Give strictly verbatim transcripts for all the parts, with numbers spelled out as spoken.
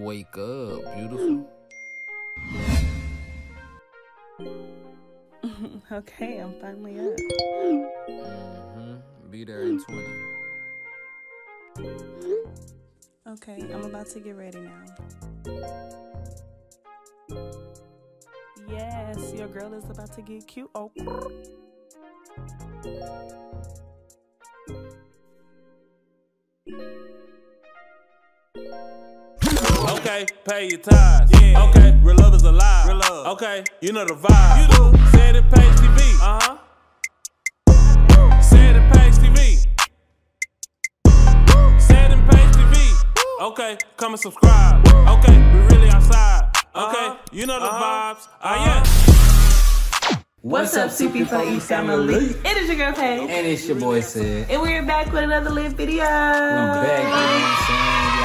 Wake up, beautiful. Okay, I'm finally up. Mm-hmm. Be there in twenty. Okay, I'm about to get ready now. Yes, your girl is about to get cute. Oh. Okay, pay your tithes. Yeah. Okay, real love is alive. Real love. Okay, you know the vibe. You do. Ced and Paige T V. Uh huh. Ced and Paige T V. Ced and Paige T V. Okay, come and subscribe. Okay, we really outside. Okay, you know the vibes. Ah yeah. What's up, C P four E family? It is your girl Paige, and it's your boy Ced, and we're back with another live video. We're back.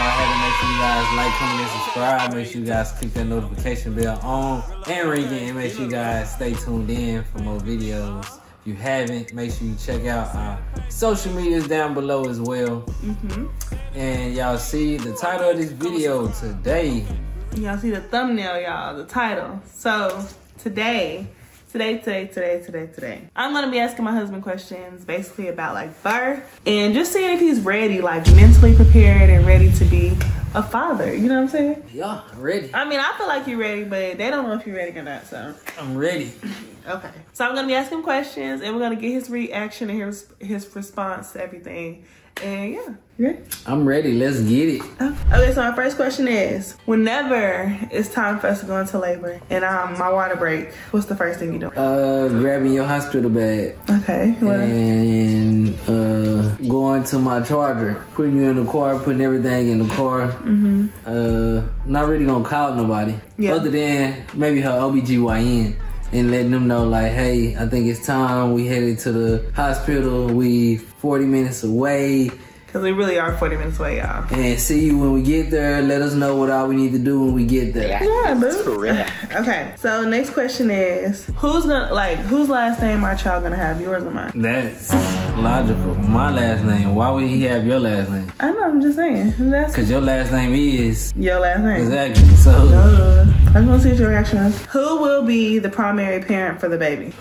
I had to make sure you guys like, comment, and subscribe. Make sure you guys click that notification bell on and ring it. And make sure you guys stay tuned in for more videos. If you haven't, make sure you check out our social medias down below as well. Mm-hmm. And y'all see the title of this video today. Y'all see the thumbnail, y'all, the title. So today, today, today, today, today, today, I'm gonna be asking my husband questions basically about like birth and just seeing if he's ready, like mentally prepared and ready to be a father. You know what I'm saying? Yeah, ready. I mean, I feel like you're ready, but they don't know if you're ready or not, so. I'm ready. Okay. So I'm gonna be asking questions and we're gonna get his reaction and his, his response to everything. And yeah, you ready? I'm ready, let's get it. Okay, so my first question is, whenever it's time for us to go into labor and um, my water break, what's the first thing you do? Uh, grabbing your hospital bag. Okay. What? And uh, going to my charger, putting you in the car, putting everything in the car. Mm-hmm. Uh, not really gonna call nobody. Yeah. Other than maybe her O B G Y N. And letting them know like, hey, I think it's time. We headed to the hospital. We forty minutes away. Because we really are forty minutes away, y'all. And see you when we get there. Let us know what all we need to do when we get there. Yeah, boo. Correct. Okay, so next question is, who's gonna, like, whose last name our child gonna have? Yours or mine? That's logical. My last name. Why would he have your last name? I know, I'm just saying. Because your last name is your last name. Exactly. So. Uh, I'm gonna see what your reaction is. Who will be the primary parent for the baby?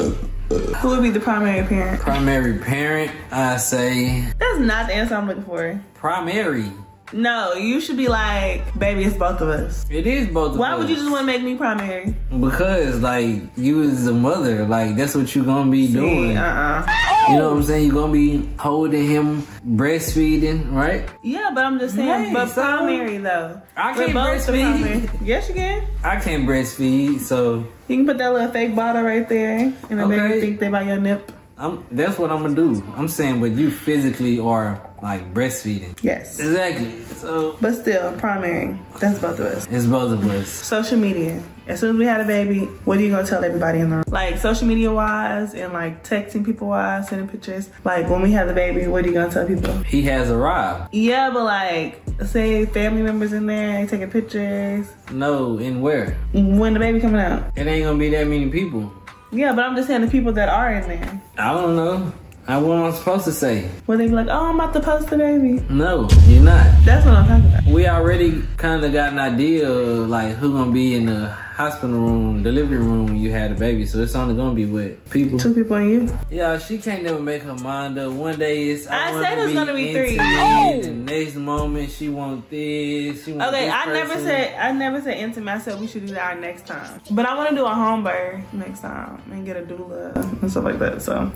Who will be the primary parent? Primary parent, I say. That's not the answer I'm looking for. Primary. No, you should be like, baby, it's both of us. It is both of us. Why would you just want to make me primary? Because, like, you as a mother, like, that's what you're gonna be see, doing. Uh-uh. Oh! You know what I'm saying? You're gonna be holding him, breastfeeding, right? Yeah, but I'm just saying, right, but so primary, though. I can't breastfeed. Yes, you can. I can't breastfeed, so. You can put that little fake bottle right there, and the okay. baby think they by your nip. I'm, that's what I'm gonna do. I'm saying, but you physically are like breastfeeding. Yes. Exactly. So. But still, primary. That's both of us. It's both of us. Social media. As soon as we had a baby, what are you gonna tell everybody in the room? Like social media wise and like texting people wise, sending pictures. Like when we have the baby, what are you gonna tell people? He has arrived. Yeah, but like say family members in there taking pictures. No, and where? When the baby coming out. It ain't gonna be that many people. Yeah, but I'm just saying the people that are in there. I don't know. I what I'm supposed to say. Well, they be like, oh, I'm about to post the baby. No, you're not. That's what I'm talking about. We already kind of got an idea of like who's going to be in the hospital room, delivery room when you had a baby. So it's only going to be with people. Two people and you. Yeah, she can't never make her mind up. One day it's, I, I said it's going to be three. Oh. The next moment she want this. She want okay, this I person. never said, I never said intimate. I said we should do that next time. But I want to do a home birth next time and get a doula and stuff like that, so.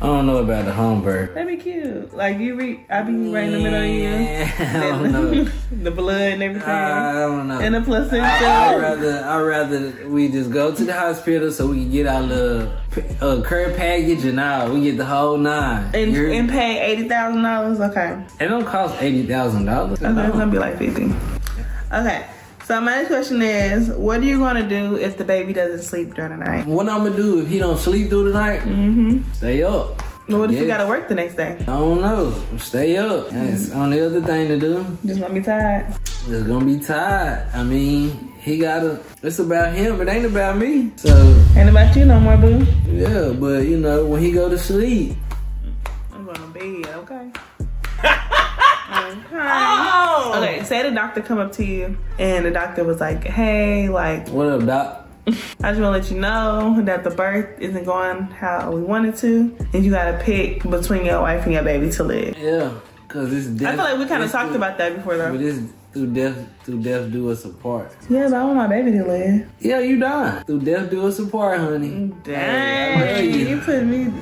I don't know about the home birth. That'd be cute. Like you re I be right in the middle of you. Yeah, I don't know. The blood and everything. I don't know. And the placenta. I, I'd rather I'd rather we just go to the hospital so we can get our little uh, care package and all. We get the whole nine. And, and pay eighty thousand dollars. Okay. It don't cost eighty thousand dollars. Okay, no. It's gonna be like fifty. Okay. So my next question is, what are you gonna do if the baby doesn't sleep during the night? What I'm gonna do if he don't sleep through the night? Mm-hmm. Stay up. Well, what if yes. you gotta work the next day? I don't know. Stay up. That's mm-hmm. only other thing to do. Just gonna be tired. Just gonna be tired. I mean, he gotta. It's about him. It ain't about me. So ain't about you no more, boo. Yeah, but you know when he go to sleep. I'm gonna be okay. Okay. Oh. on. Okay, say the doctor come up to you and the doctor was like, hey, like. What up, doc? I just want to let you know that the birth isn't going how we wanted to. And you got to pick between your wife and your baby to live. Yeah, because it's death. I feel like we kind of talked about that before though. But it's through death, through death do us apart. Yeah, but I want my baby to live. Yeah, you dying. Through death do us apart, honey. Dang. I love you. You put me.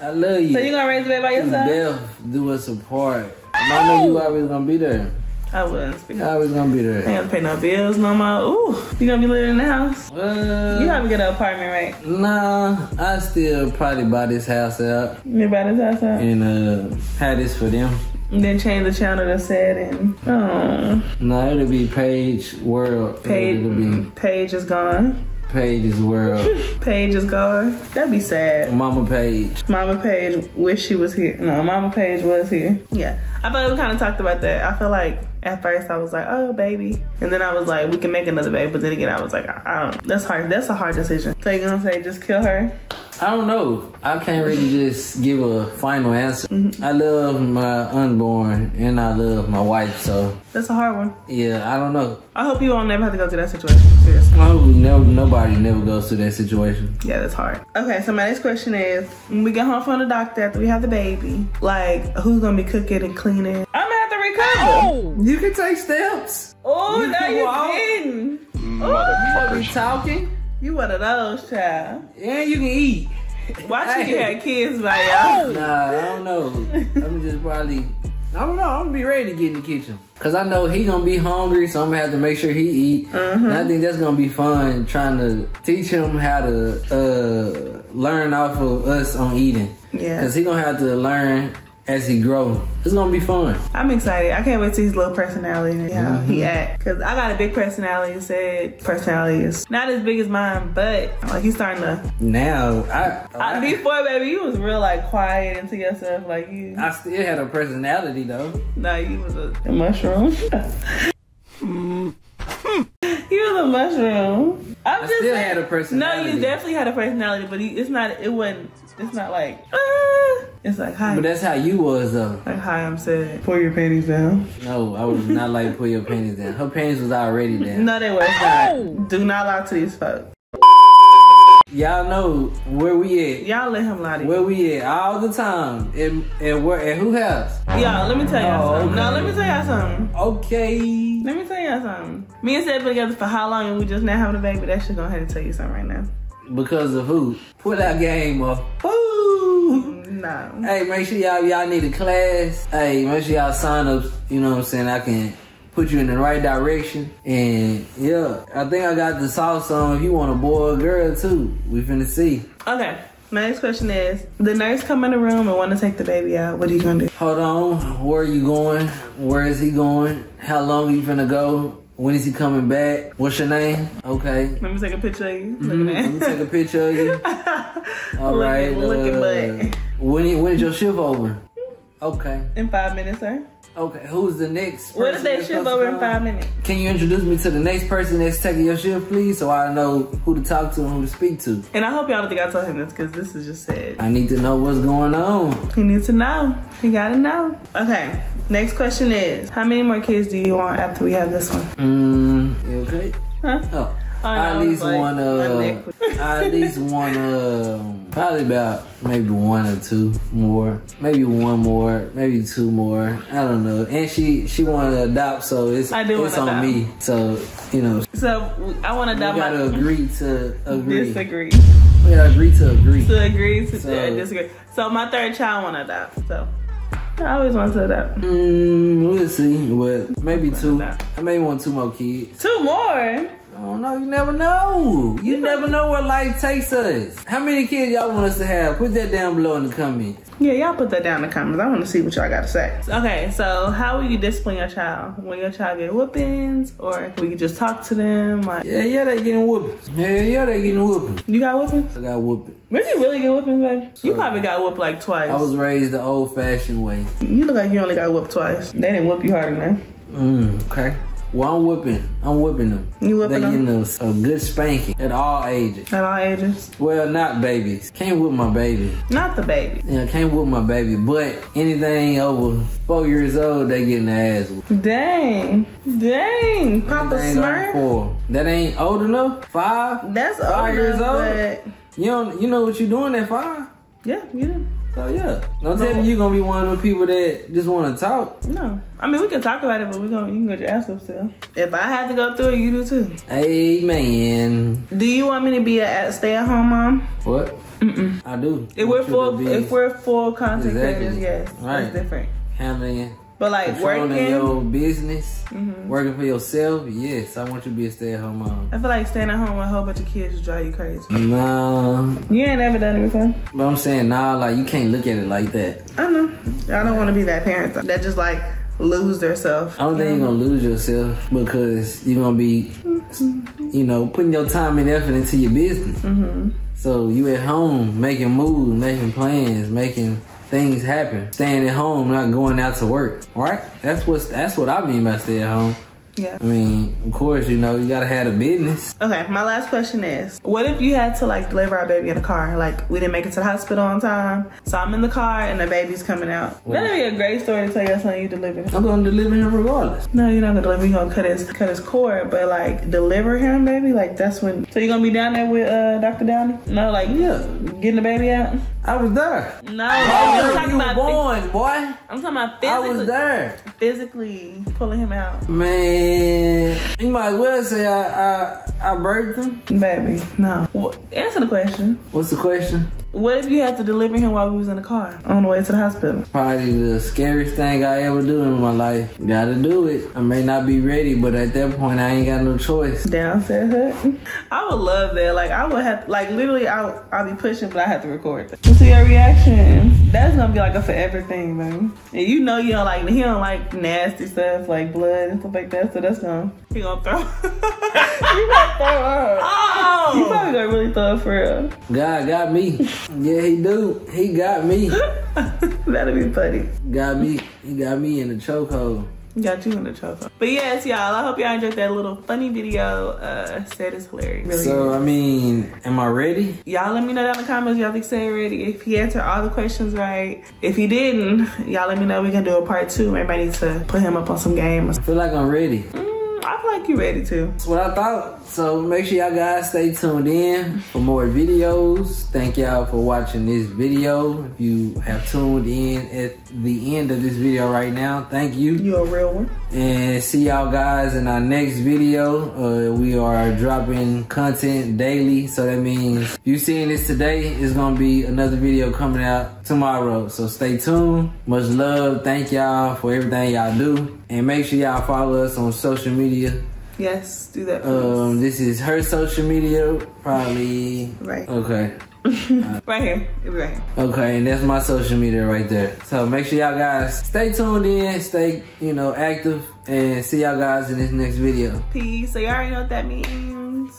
I love you. So you going to raise the baby by yourself? Through death do us apart. I know you always gonna be there. I was. I always gonna be there. I ain't gonna pay no bills no more. Ooh, you gonna be living in the house? Uh, you probably get an apartment, right? Nah, I still probably buy this house out. You buy this house out? And uh, have this for them. And then change the channel to Ced and oh. Nah, it'll be Paige World. Paige, it'll be Paige is gone. Paige's world. Paige is gone. That'd be sad. Mama Paige. Mama Paige wish she was here. No, Mama Paige was here. Yeah. I feel like we kind of talked about that. I feel like at first I was like, oh, baby. And then I was like, we can make another baby. But then again, I was like, I don't. That's hard. That's a hard decision. So you're going to say just kill her? I don't know. I can't really just give a final answer. Mm-hmm. I love my unborn and I love my wife, so. That's a hard one. Yeah, I don't know. I hope you all never have to go through that situation. Seriously. I hope never, nobody never goes through that situation. Yeah, that's hard. Okay, so my next question is, when we get home from the doctor after we have the baby, like, who's gonna be cooking and cleaning? I'm gonna have to recover. Oh, you can take steps. Oh, now you're kidding. Oh, you talking. You one of those, child. Yeah, you can eat. Why should hey. you have kids by y'all? Nah, I don't know. I'm just probably, I don't know. I'm gonna be ready to get in the kitchen. Cause I know he gonna be hungry, so I'm gonna have to make sure he eat. Mm-hmm. And I think that's gonna be fun, trying to teach him how to uh, learn off of us on eating. Yeah. Cause he gonna have to learn as he grows. It's gonna be fun. I'm excited. I can't wait to see his little personality and how mm-hmm. he act. Cause I got a big personality. Said personality is not as big as mine, but like he's starting to. Now I, I, I before baby, you was real like quiet and to yourself like you. I still had a personality though. Nah, you was a, a mushroom. He was a mushroom. I'm I just still saying, had a personality. No, you definitely had a personality, but he, it's not. It wasn't. It's not like. Uh, It's like, hi. But that's how you was, though. Like, hi, I'm Ced. Pull your panties down. No, I would not like pull your panties down. Her panties was already down. No, they were not. Do not lie to these folks. Y'all know where we at. Y'all let him lie to you. Where we at all the time. And, and, where, and who has? Y'all, let me tell y'all oh, something. Okay. No, let me tell y'all something. Okay. Let me tell y'all something. Me and Ced been together for how long and we just now having a baby? That shit gonna have to tell you something right now. Because of who? Put that game up. Woo! No. Hey, make sure y'all y'all need a class. Hey, make sure y'all sign up. You know what I'm saying? I can put you in the right direction. And yeah, I think I got the sauce on. If you want a boy or girl too, we finna see. Okay. My next question is, the nurse come in the room and want to take the baby out. What are you gonna do? Hold on. Where are you going? Where is he going? How long are you finna go? When is he coming back? What's your name? Okay. Let me take a picture of you. Look mm-hmm. at that. Let me take a picture of you. All look, right. Look uh, at butt. When is, when is your shift over? Okay. In five minutes, sir. Okay. Who's the next person? What is that shift over in five minutes? Can you introduce me to the next person that's taking your shift, please? So I know who to talk to and who to speak to. And I hope y'all don't think I told him this because this is just sad. I need to know what's going on. He needs to know. He gotta know. Okay. Next question is, how many more kids do you want after we have this one? Mm, you okay? Huh? Oh. Oh, I at least like, want uh, I at least want uh, probably about maybe one or two more, maybe one more, maybe two more. I don't know. And she she wanted to adopt, so it's I do it's on adopt. me. So you know. So I want to adopt. We gotta my... agree to agree. Disagree. We gotta agree to agree. To agree to so, disagree. So my third child want to adopt. So. I always want to adopt. Mm, we'll see. Well, maybe two. I may want two more kids. Two more? I don't know. You never know. You never know where life takes us. How many kids y'all want us to have? Put that down below in the comments. Yeah, y'all put that down in the comments. I want to see what y'all got to say. Okay, so how will you discipline your child? When your child get whoopings? Or will you just talk to them? Like, yeah, yeah, they getting whoopings. Yeah, yeah, they getting whoopings. You got whoopings? I got whoopings. Did you really get whoopings, baby? So, you probably got whooped like twice. I was raised the old-fashioned way. You look like you only got whooped twice. They didn't whoop you hard enough. Mm, okay. Well, I'm whipping. I'm whipping them. You whipping they them? They getting a, a good spanking at all ages. At all ages? Well, not babies. Can't whip my baby. Not the baby. Yeah, can't whip my baby. But anything over four years old, they getting their ass whipped. Dang. Dang. Papa Smurf. That ain't old enough? Five? That's old. Five years old? But... You, don't, you know what you doing at five? Yeah, you do. So yeah, don't tell me you're gonna be one of the people that just want to talk. No, I mean we can talk about it, but we gonna you can get your ass up still. If I had to go through it, you do too. Amen. Do you want me to be a stay-at-home mom? What? Mm-mm. I do. If we're full, if we're full contact creators, yes, right. It's different. Handling, but like working your business, mm-hmm. working for yourself. Yes, I want you to be a stay-at-home mom. I feel like staying at home with a whole bunch of kids just drive you crazy. No. You ain't ever done it before. But I'm saying, nah, like you can't look at it like that. I know. I don't want to be that parent though. That just like lose yourself. I don't think you're gonna lose yourself because you're gonna be, mm-hmm. you know, putting your time and effort into your business. Mm-hmm. So you at home making moves, making plans, making. Things happen. Staying at home, not going out to work. Right? That's what's that's what I mean by stay at home. Yeah. I mean, of course, you know, you gotta have a business. Okay, my last question is, what if you had to like deliver our baby in the car? Like we didn't make it to the hospital on time, so I'm in the car and the baby's coming out. Well, that'd be a great story to tell your son you delivered him. I'm gonna deliver him regardless. No, you're not gonna deliver him, you're gonna cut his cut his cord, but like deliver him, baby, like that's when. So you're gonna be down there with uh Doctor Downey? No, like yeah. Getting the baby out? I was there. No, oh, I'm talking you about born, boy. I'm talking about physically. I was there. Physically pulling him out. Man. And you might as well say I, I, I birthed him. Baby, no. Well, answer the question. What's the question? What if you had to deliver him while we was in the car on the way to the hospital? Probably the scariest thing I ever do in my life. Gotta do it. I may not be ready, but at that point, I ain't got no choice. Downstairs hut? I would love that. Like, I would have, like, literally, I'll, I'll be pushing, but I have to record that. What's your reaction? That's gonna be like a forever thing, baby. And you know you don't like, he don't like nasty stuff, like blood and stuff like that, so that's gonna, he gonna throw. You gonna throw up. Oh! You probably gonna really throw up for real. God got me. Yeah, he do. He got me. That'll be funny. Got me. He got me in the chokehold. Got you in the chokehold. But yes, y'all, I hope y'all enjoyed that little funny video. Uh, Ced is hilarious. Really so, is. I mean, am I ready? Y'all let me know down in the comments y'all think Ced ready. If he answered all the questions right. If he didn't, y'all let me know. We can do a part two. Everybody needs to put him up on some game. I feel like I'm ready. Mm. I feel like you ready too. That's what I thought. So make sure y'all guys stay tuned in for more videos. Thank y'all for watching this video. If you have tuned in at the end of this video right now, thank you. You're a real one. And see y'all guys in our next video. Uh, we are dropping content daily. So that means if you seeing this today, it's going to be another video coming out tomorrow. So stay tuned. Much love. Thank y'all for everything y'all do. And make sure y'all follow us on social media. Yes, do that. Um, this is her social media, probably. Right. Okay. uh, right here. Right here. Okay, and that's my social media right there. So make sure y'all guys stay tuned in, stay, you know, active, and see y'all guys in this next video. Peace. So y'all already know what that means.